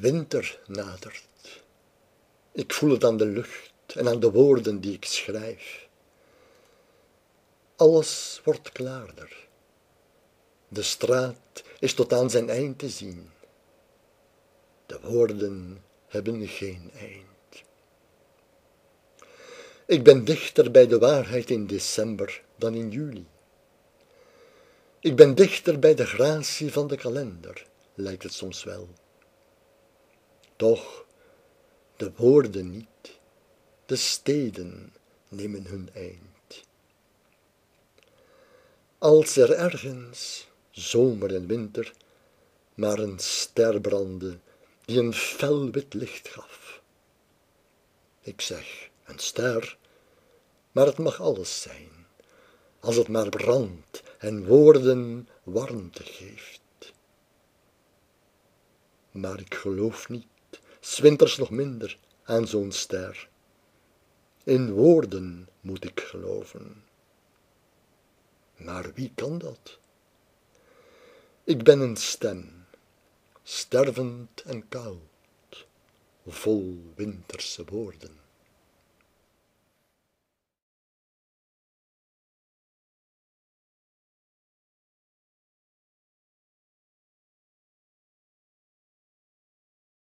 winter nadert. Ik voel het aan de lucht en aan de woorden die ik schrijf. Alles wordt klaarder. De straat is tot aan zijn eind te zien. De woorden hebben geen eind. Ik ben dichter bij de waarheid in december dan in juli. Ik ben dichter bij de gratie van de kalender, lijkt het soms wel. Toch, de woorden niet, de steden nemen hun eind. Als er ergens, zomer en winter, maar een ster brandde die een fel wit licht gaf. Ik zeg, een ster, maar het mag alles zijn, als het maar brandt en woorden warmte geeft. Maar ik geloof niet, 's winters nog minder, aan zo'n ster. In woorden moet ik geloven. Maar wie kan dat? Ik ben een stem, stervend en koud, vol winterse woorden.